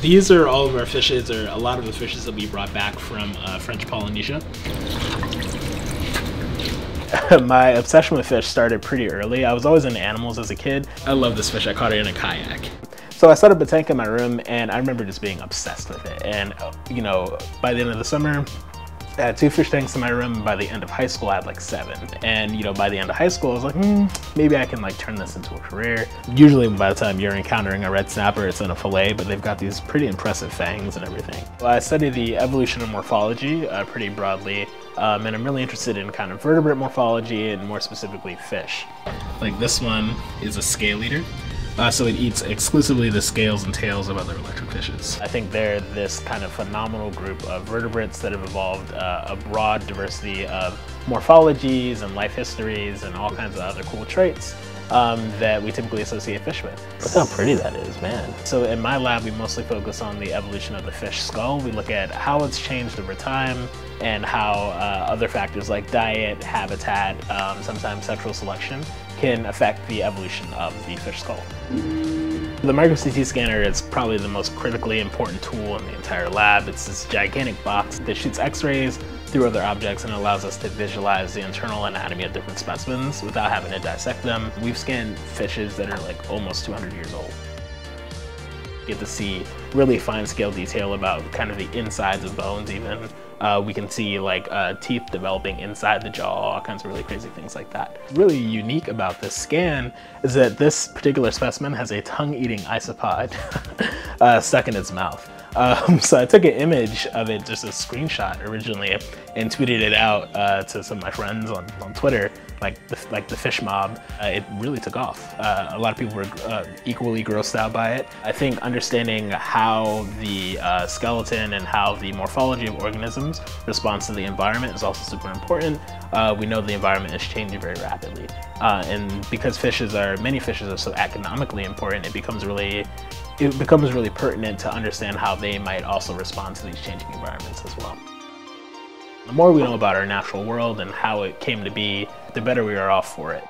These are all of our fishes, or a lot of the fishes that we brought back from French Polynesia. My obsession with fish started pretty early. I was always into animals as a kid. I love this fish. I caught it in a kayak. So I set up a tank in my room, and I remember just being obsessed with it. And, you know, by the end of the summer, I had 2 fish tanks in my room, and by the end of high school I had like 7. And you know, by the end of high school I was like, maybe I can like turn this into a career. Usually by the time you're encountering a red snapper, it's in a fillet, but they've got these pretty impressive fangs and everything. Well, I study the evolution of morphology pretty broadly, and I'm really interested in kind of vertebrate morphology and more specifically fish. Like this one is a scale eater. So it eats exclusively the scales and tails of other electric fishes. I think they're this kind of phenomenal group of vertebrates that have evolved a broad diversity of morphologies and life histories and all kinds of other cool traits that we typically associate fish with. Look how pretty that is, man. So in my lab, we mostly focus on the evolution of the fish skull. We look at how it's changed over time and how other factors like diet, habitat, sometimes sexual selection can affect the evolution of the fish skull. The micro CT scanner is probably the most critically important tool in the entire lab. It's this gigantic box that shoots x-rays through other objects and allows us to visualize the internal anatomy of different specimens without having to dissect them. We've scanned fishes that are like almost 200 years old. Get to see really fine scale detail about kind of the insides of bones even. We can see like teeth developing inside the jaw, all kinds of really crazy things like that. Really unique about this scan is that this particular specimen has a tongue-eating isopod stuck in its mouth. So I took an image of it, just a screenshot originally, and tweeted it out to some of my friends on Twitter, like the fish mob. It really took off. A lot of people were equally grossed out by it. I think understanding how the skeleton and how the morphology of organisms responds to the environment is also super important. We know the environment is changing very rapidly. And because many fishes are so economically important, it becomes really pertinent to understand how they might also respond to these changing environments as well. The more we know about our natural world and how it came to be, the better we are off for it.